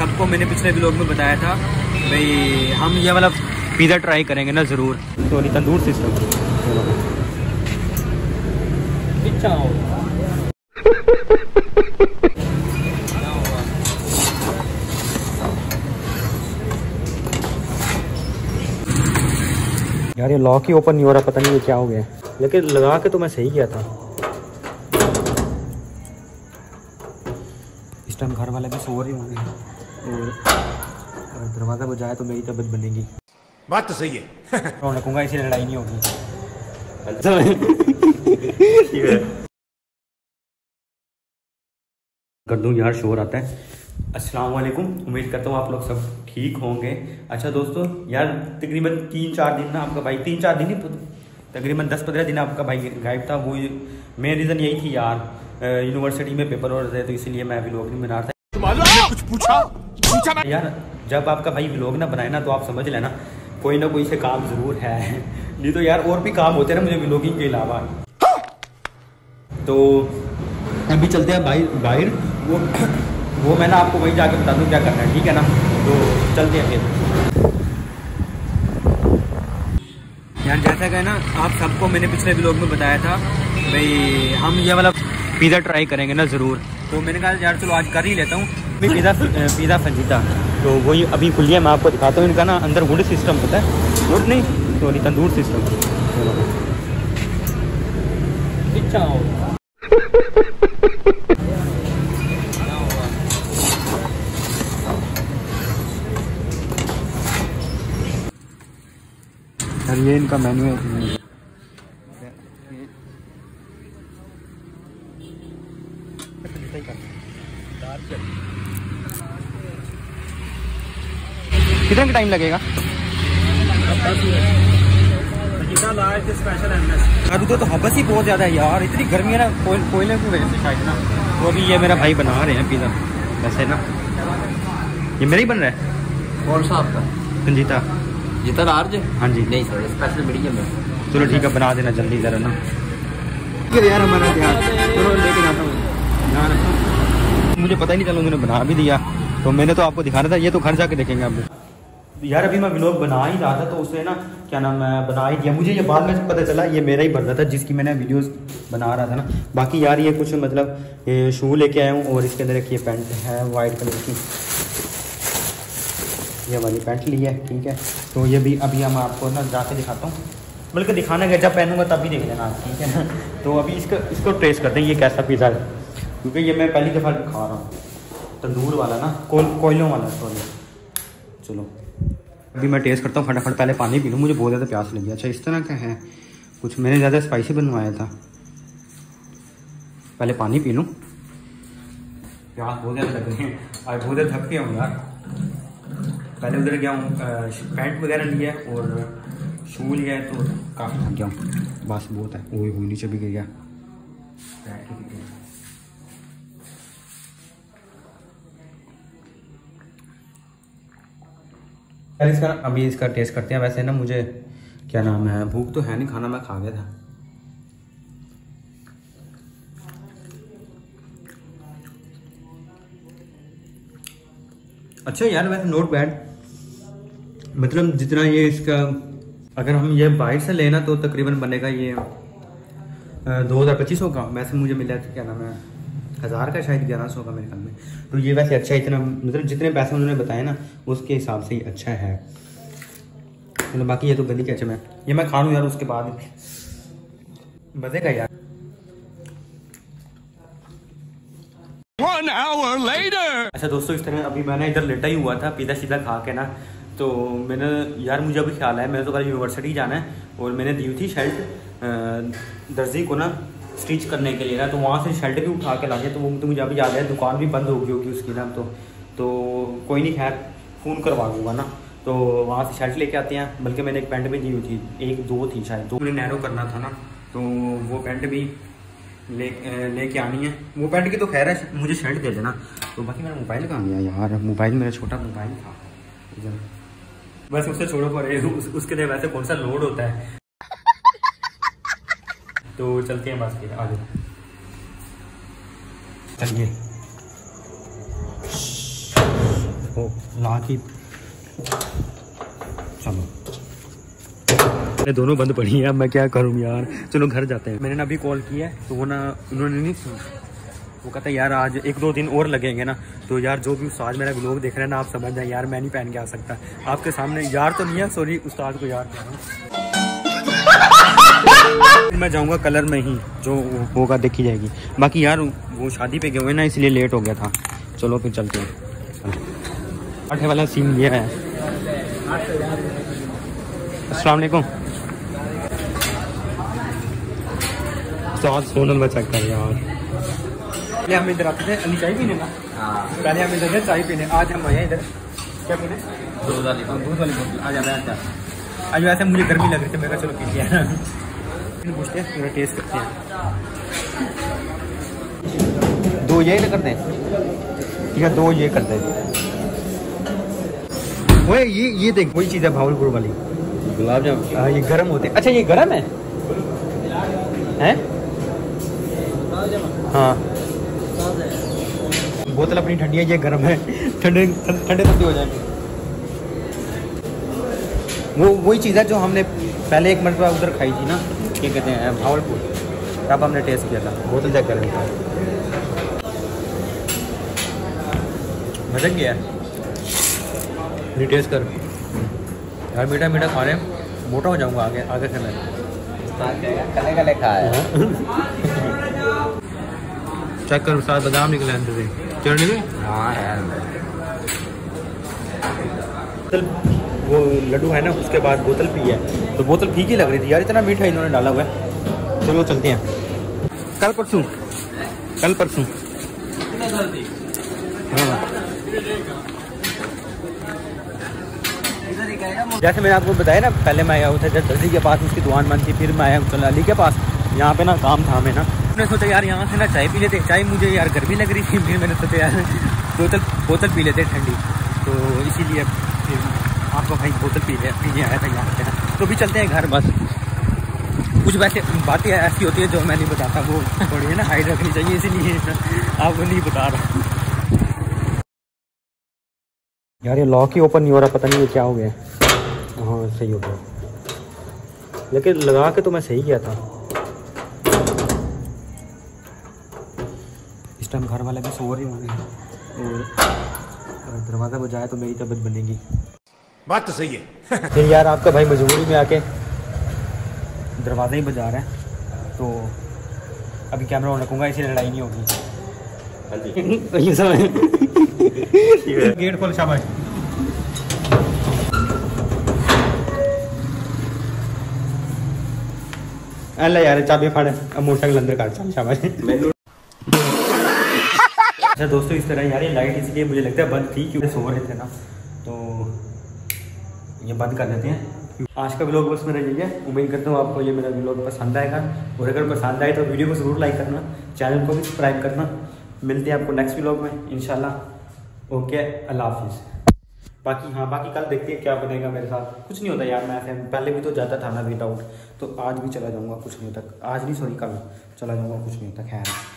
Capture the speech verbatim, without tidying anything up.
सबको मैंने पिछले ब्लॉग में बताया था भाई हम ये वाला पिज़्ज़ा ट्राई करेंगे ना ज़रूर। सॉरी तंदूर सिस्टम अच्छा यार ये लॉक ही ओपन नहीं हो रहा, पता नहीं ये क्या हो गया, लेकिन लगा के तो मैं सही गया था। इस टाइम घर वाले भी सो रहे होंगे और दरवाज़ा बजाया तो मेरी तबीयत बनेगी। बात तो सही है मैं रखूँगा, इसे लड़ाई नहीं होगी। कर दूँ यार, शोर आता है। अस्सलाम वालेकुम, उम्मीद करता हूँ आप लोग सब ठीक होंगे। अच्छा दोस्तों, यार तकरीबन तीन चार दिन ना आपका भाई, तीन चार दिन ही तकरीबन दस पंद्रह दिन आपका भाई गायब था। वो मेन रीज़न यही थी यार, यूनिवर्सिटी में पेपर हो रहे थे तो इसीलिए मैं व्लॉग नहीं बना रहा था। कुछ पूछा पूछा यार, जब आपका भाई व्लॉग ना बनाए ना तो आप समझ लेना कोई ना कोई से काम ज़रूर है, नहीं तो यार और भी काम होते ना मुझे व्लॉगिंग के अलावा। तो अभी चलते हैं भाई बाहर, वो वो मैं ना आपको वहीं जाके बता दूँ क्या करना है, ठीक है ना। तो चलते हैं फिर। यार जैसा कि ना आप सबको मैंने पिछले ब्लॉग में बताया था भाई हम ये वाला पिज़्ज़ा ट्राई करेंगे ना ज़रूर, तो मैंने कहा यार चलो आज कर ही लेता हूँ। पिज़्ज़ा पिज़्ज़ा फंजीता, तो वही अभी खुली है, मैं आपको दिखाता हूँ। इनका ना अंदर वुड सिस्टम होता है, वुड नहीं सॉरी तंदूर सिस्टम। अच्छा ये इनका मेन्यू है। कितना टाइम लगेगा? अभी तो हबस ही बहुत ज्यादा है यार, इतनी गर्मी है ना, कोयले की वजह से शायद ना। तो अभी ये मेरा भाई बना रहे हैं पिज़्ज़ा, वैसे ना ये मेरा ही बन रहा है। कौन सा आपका? संजीता जितना आर्ज है। हाँ जी नहीं सर, स्पेशल मीडियम है। चलो ठीक है, बना देना जल्दी जरा ना यार, हमारा ध्यान चलो लेके जाता हूँ ध्यान। मुझे पता ही नहीं चला उन्होंने बना भी दिया, तो मैंने तो आपको दिखाना था, ये तो घर जाके देखेंगे आप लोग। यार अभी मैं व्लॉग बना ही रहा था तो उसने ना क्या नाम है बना ही दिया, मुझे ये बाद में पता चला ये मेरा ही बन रहा था जिसकी मैंने वीडियोज़ बना रहा था ना। बाकी यार ये कुछ मतलब ये शू लेके आया हूँ और इसके अंदर एक ये पैंट है वाइट कलर की, ये वाली पैंट ली है, ठीक है। तो ये भी अभी हम आपको ना जाके दिखाता हूँ, बल्कि दिखाना गया जब पहनूंगा तब भी देख लेना आप, ठीक है। तो अभी इसका इसको टेस्ट करते हैं ये कैसा पिज़्ज़ा है, क्योंकि ये मैं पहली दफ़ा खा रहा हूँ तंदूर वाला ना, कोयलों वाला सॉरी। चलो अभी मैं टेस्ट करता हूँ फटाफट, पहले पानी पी लूँ, मुझे बहुत ज़्यादा प्यास लगी। अच्छा इस तरह का है कुछ, मैंने ज़्यादा स्पाइसी बनवाया था। पहले पानी पी लूँ, प्यास बहुत ज़्यादा लग रही है आज, बहुत ज़्यादा थक गया हूँ यार। पहले उधर गया हूँ, पैंट वगैरह लिया और शू लिया है, तो काफ़ी थक गया हूँ, बस बहुत है। वही वही नीचे भी गया पैंट के भी गया। अरे इसका अभी इसका टेस्ट करते हैं। वैसे ना मुझे क्या नाम है भूख तो है नहीं, खाना मैं खा गया था। अच्छा यार वैसे नॉट बैड, मतलब जितना ये इसका अगर हम ये बाइट से लेना तो तकरीबन बनेगा ये दो हज़ार पच्चीस सौ का, वैसे मुझे मिला था क्या नाम है हज़ार का शायद, ग्यारह सौ का मेरे ख्याल में। तो ये वैसे अच्छा इतना मतलब जितने पैसे उन्होंने बताए ना उसके हिसाब से ही अच्छा है, मतलब। बाकी ये तो गली के अच्छा, मैं ये मैं खा लूँ यार उसके बाद मजे का यार। अच्छा दोस्तों इस तरह अभी मैंने इधर लेटा ही हुआ था पिज़्ज़ा सीधा खा के ना, तो मैंने यार मुझे अभी ख्याल है मैंने तो कल यूनिवर्सिटी जाना है, और मैंने दी थी शर्ट दर्जी को ना स्टिच करने के लिए ना, तो वहाँ से शर्ट भी उठा के लाए, तो वो तो मुझे अभी याद है दुकान भी बंद होगी होगी उसकी ना, तो तो कोई नहीं खैर फ़ोन करवा दूँगा ना, तो वहाँ से शर्ट लेके आते हैं। बल्कि मैंने एक पैंट भी दी हुई थी, एक दो थी शायद, तो मुझे नैरो करना था ना, तो वो पैंट भी ले लेके आनी है। वो पैंट की तो खैर है, मुझे शर्ट दे देना। तो बाकी मेरा मोबाइल कहाँ गया यार, मोबाइल मेरा छोटा मोबाइल था इधर, बस उससे छोड़ो पर उस, उसके लिए वैसे कौन सा लोड होता है। तो चलते हैं बस फिर आगे, चलिए इसको ला के चलो ये दोनों बंद पड़ी हैं। अब मैं क्या करूँ यार, चलो घर जाते हैं। मैंने ना अभी कॉल किया है तो वो ना उन्होंने नहीं सुना। वो कहता है यार आज एक दो दिन और लगेंगे ना, तो यार जो भी उस्ताद मेरा व्लॉग देख रहे हैं ना आप समझ जाए यार मैं नहीं पहन के आ सकता आपके सामने। यार तो नहीं है, सॉरी उस्ताद को यार कह रहा हूँ। मैं जाऊँगा कलर में ही, जो होगा देखी जाएगी। बाकी यार वो शादी पे गए हुए ना इसलिए लेट हो गया था। चलो फिर चलते हैं। आठे वाला सीन ये है। अस्सलाम वालेकुम। सोनल बचा कर यार पहले हम इधर आते थे अली चाय पीने ना, पहले हम इधर थे चाय पीने। आज हम आए इधर क्या पीने, दूध वाली दूध वाली बोतल। आज आया था, आज वैसे मुझे गर्मी लग रही थी, मेरा चलो पी लिया। पूछते हैं पूरा टेस्ट करते हैं। दो ये कर दें या दो ये कर दें। वो ये ये देख वही चीज़ है भावलपुर वाली गुलाब जामुन। ये गर्म होते हैं। अच्छा ये गर्म है हैं? हाँ बोतल अपनी ठंडी है, ये गर्म है। ठंडे ठंडे ठंडी हो जाएंगे। वो वही चीज़ है जो हमने पहले एक मरतबा उधर खाई थी ना, क्या कहते हैं भावलपुर, तब हमने टेस्ट किया था। बोतल चेक कर मजा गया है। टेस्ट कर यार, मीठा मीठा खा रहे हैं, मोटा हो जाऊंगा आगे आगे से मैं। कले कले खाया चेक कर, साथ बादाम निकले अंदर से चटनी में। हाँ यार बोतल वो लड्डू है ना, उसके बाद बोतल पी है तो बोतल फीकी लग रही थी यार, इतना मीठा इन्होंने डाला हुआ है। चलो चलते हैं। कल परसों कल परसों हाँ जैसे मैंने आपको बताया ना, पहले मैं आया हुआ था जब दर्जी के पास, उसकी दुकान बंद थी, फिर मैं आया हूँ अली के पास। यहाँ पे ना काम था हमें ना, मैंने सोचा यार यहाँ से ना चाय पी लेते। चाय मुझे यार गर्मी लग रही थी, फिर मैंने सोचा यार बोतल बोतल पी लेते ठंडी, तो इसीलिए फिर आपको भाई बोतल पी ले पीने आया था यहाँ पे। तो भी चलते हैं घर। बस कुछ वैसे बातें ऐसी होती है जो मैं नहीं बताता, वो थोड़ी ना हाइड रखनी चाहिए, इसीलिए आपको नहीं बता रहा यार। ये लॉक ही ओपन नहीं हो रहा, पता नहीं ये क्या हो गया। हाँ सही हो गया, लेकिन लगा के तो मैं सही किया था। टाइम घर वाले भी सो रहे होंगे और दरवाज़ा बजाया तो मेरी तबीयत बनेगी। बात तो सही है। फिर यार आपका भाई मजबूरी में आके दरवाज़ा ही बजा रहा है, तो अभी कैमरा ऑन रखूँगा, इसी लड़ाई नहीं होगी। गेट खोल शाबाश। अल्लाह यार चाबी फाड़, मोटरसाइकिल अंदर काट चल शाबाश। अच्छा दोस्तों इस तरह यार ये लाइट इसलिए मुझे लगता है बंद थी क्योंकि सो रहे थे ना, तो ये बंद कर देते हैं। आज का व्लॉग बस मेरा यही है। उम्मीद करता हूँ आपको ये मेरा व्लॉग पसंद आएगा, और अगर पसंद आए तो वीडियो को ज़रूर लाइक करना, चैनल को भी सब्सक्राइब करना। मिलते हैं आपको नेक्स्ट व्लॉग में इंशाल्लाह। ओके अल्लाह हाफिज़। बाकी हाँ बाकी कल देखते हैं क्या बनेगा मेरे साथ। कुछ नहीं होता यार, मैं पहले भी तो जाता था ना विदाउट, तो आज भी चला जाऊँगा कुछ नहीं तक, आज नहीं सॉरी कल चला जाऊँगा कुछ नहीं तक। खैर।